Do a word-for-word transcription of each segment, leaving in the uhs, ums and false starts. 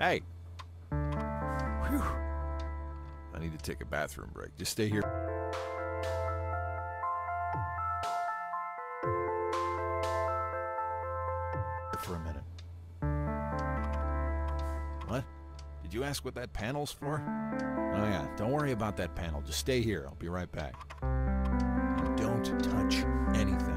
Hey. Whew. I need to take a bathroom break. Just stay here. For a minute. What? Did you ask what that panel's for? Oh yeah, don't worry about that panel. Just stay here. I'll be right back. And don't touch anything.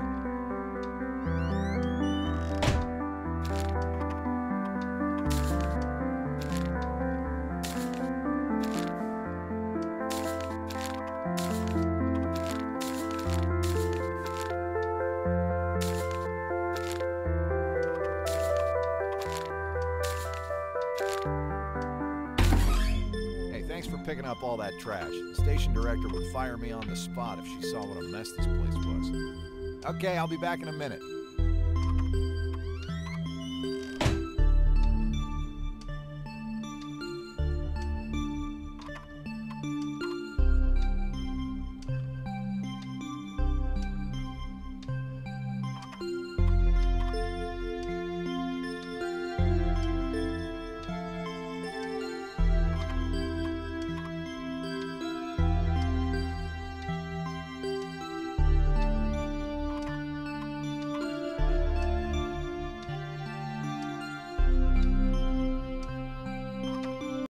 Picking up all that trash. The station director would fire me on the spot if she saw what a mess this place was. Okay, I'll be back in a minute.